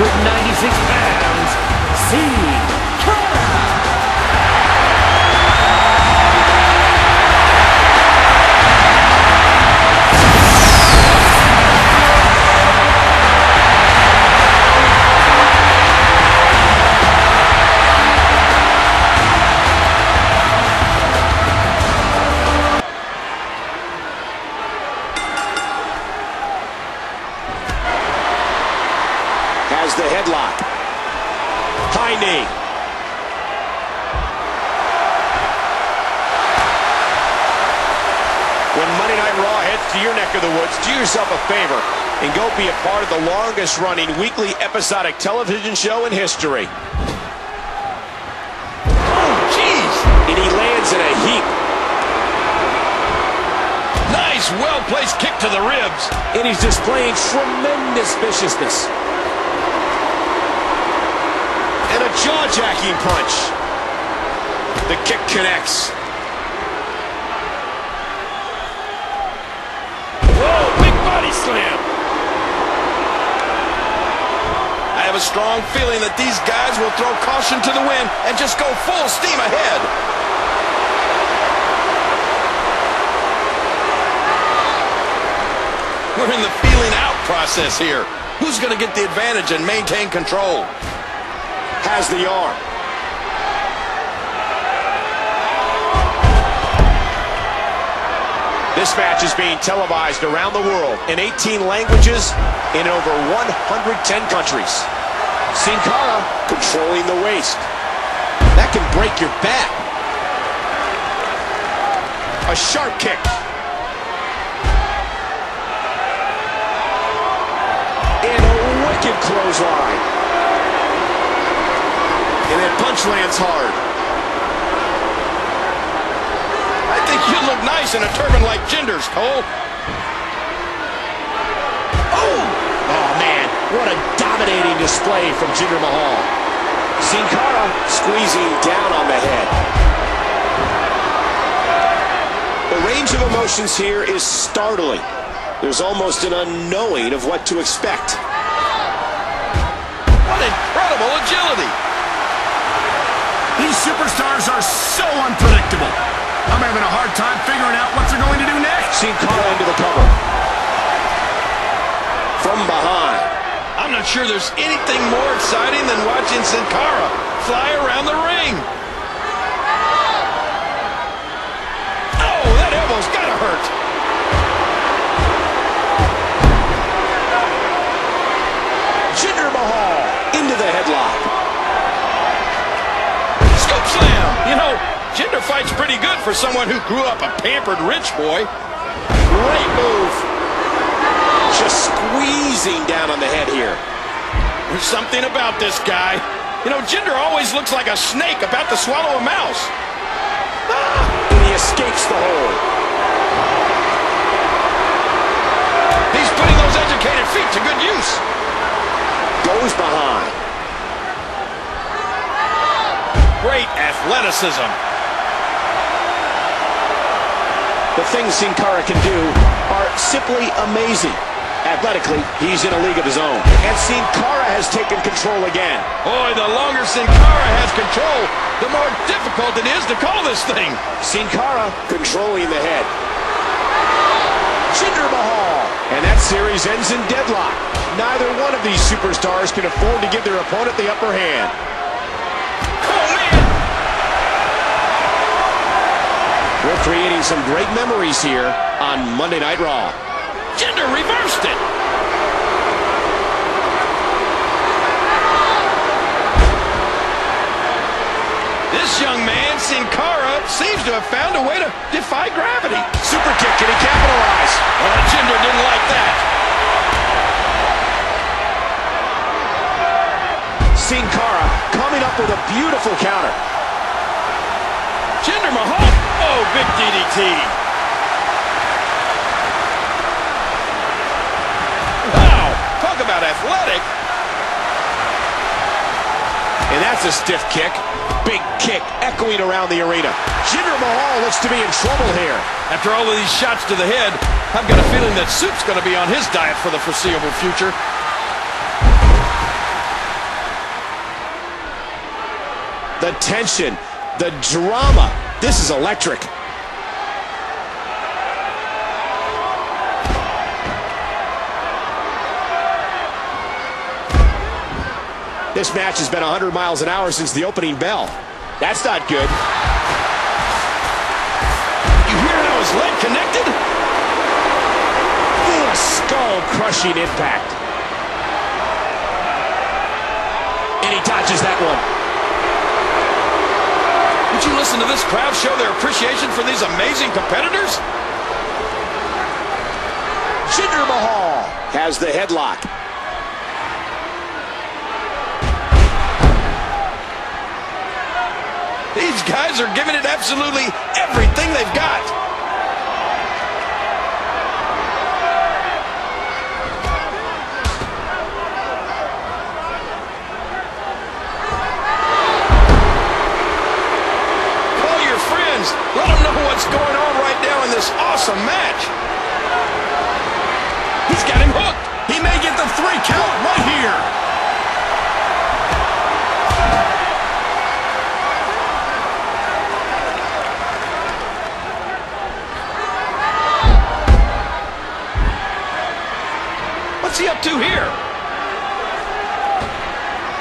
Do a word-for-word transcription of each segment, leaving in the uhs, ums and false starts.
one hundred ninety-six pounds, Sin Cara. Has the headlock. High knee. When Monday Night Raw heads to your neck of the woods, do yourself a favor and go be a part of the longest running weekly episodic television show in history. Oh, jeez! And he lands in a heap. Nice, well-placed kick to the ribs. And he's displaying tremendous viciousness. And a jaw-jacking punch. The kick connects. Whoa, big body slam. I have a strong feeling that these guys will throw caution to the wind and just go full steam ahead. We're in the feeling out process here. Who's going to get the advantage and maintain control? Has the arm. This match is being televised around the world in eighteen languages in over one hundred ten countries. Sin Cara controlling the waist. That can break your back. A sharp kick. And a wicked clothesline. And that punch lands hard. I think you look nice in a turban like Jinder's, Cole. Oh! Oh, man. What a dominating display from Jinder Mahal. Sin Cara squeezing down on the head. The range of emotions here is startling. There's almost an unknowing of what to expect. What incredible agility! These superstars are so unpredictable. I'm having a hard time figuring out what they're going to do next. Sin Cara into the cover. From behind. I'm not sure there's anything more exciting than watching Sin Cara fly around the ring. Oh, that elbow's gotta hurt. Jinder Mahal into the headlock. You know, Jinder fights pretty good for someone who grew up a pampered rich boy. Great move. Just squeezing down on the head here. There's something about this guy. You know, Jinder always looks like a snake about to swallow a mouse. Ah! And he escapes the hole. He's putting those educated feet to good use. Goes behind. Great athleticism. The things Sin Cara can do are simply amazing. Athletically, he's in a league of his own. And Sin Cara has taken control again. Boy, the longer Sin Cara has control, the more difficult it is to call this thing. Sin Cara controlling the head. Jinder Mahal. And that series ends in deadlock. Neither one of these superstars can afford to give their opponent the upper hand. We're creating some great memories here on Monday Night Raw. Jinder reversed it. This young man, Sin Cara, seems to have found a way to defy gravity. Super kick, can he capitalize? Well, Jinder didn't like that. Sin Cara coming up with a beautiful counter. Jinder Mahal. Oh, big D D T. Wow, talk about athletic. And that's a stiff kick. Big kick echoing around the arena. Jinder Mahal looks to be in trouble here. After all of these shots to the head, I've got a feeling that soup's going to be on his diet for the foreseeable future. the tension, the drama. This is electric. This match has been one hundred miles an hour since the opening bell. That's not good. You hear how his leg connected? Ooh, a skull-crushing impact. And he dodges that one. Would you listen to this crowd show their appreciation for these amazing competitors? Jinder Mahal has the headlock. These guys are giving it absolutely everything they've got. Call your friends. Let them know what's going on right now in this awesome match. He's got him hooked. He may get the three count right here. Up to here.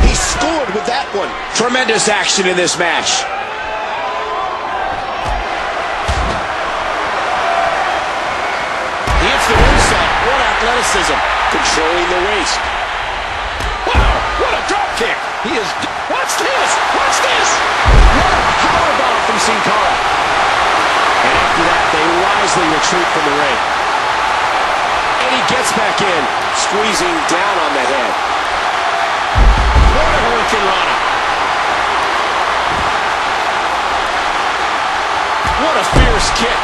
He scored with that one. Tremendous action in this match. He hits the moonsault. What athleticism. Controlling the waist. Wow, what a drop kick. He is... Watch this. Watch this. What a power ball from Sin Cara. And after that, they wisely retreat from the ring. And he gets back in, squeezing down on the head. What a hurricanrana. What a fierce kick.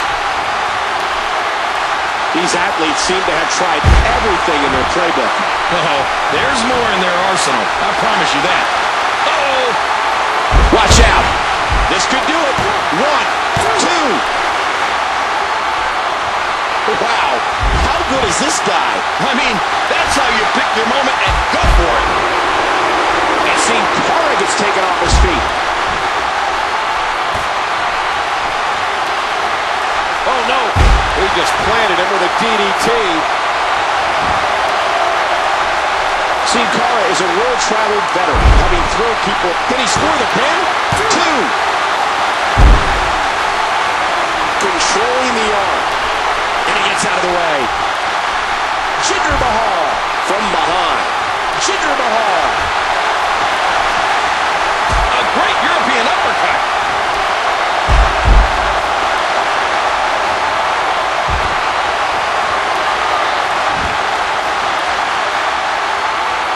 These athletes seem to have tried everything in their playbook. Uh-oh, there's more in their arsenal. I promise you that. Uh-oh. Watch out. This could do it. One, two. Wow. What is this guy? I mean, that's how you pick your moment and go for it. And Sin Cara gets taken off his feet. Oh, no. He just planted him with a D D T. Sin Cara is a world-traveled veteran, having thrilled people. Can he score the pin? Two. Controlling the arm. And he gets out of the way. Jinder Mahal from behind. Jinder Mahal. A great European uppercut.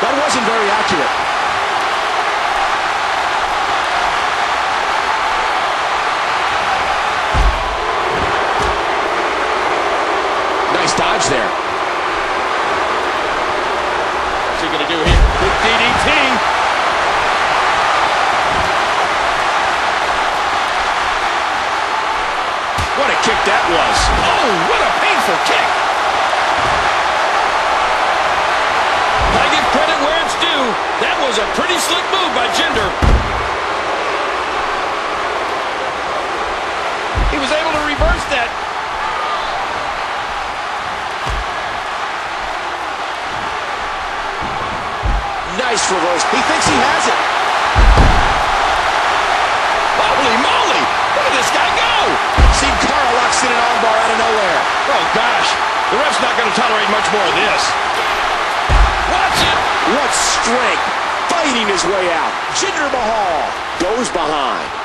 That wasn't very accurate. Nice dodge there. Going to do here with D D T. What a kick that was. Oh, what a painful kick. I give credit where it's due. That was a pretty slick move by Jinder. He was able to reverse that. Nice reverse. He thinks he has it. Holy moly! Look at this guy go! Sin Cara locks in an armbar out of nowhere. Oh gosh, the ref's not going to tolerate much more of this. Watch it! What strength! Fighting his way out. Jinder Mahal goes behind.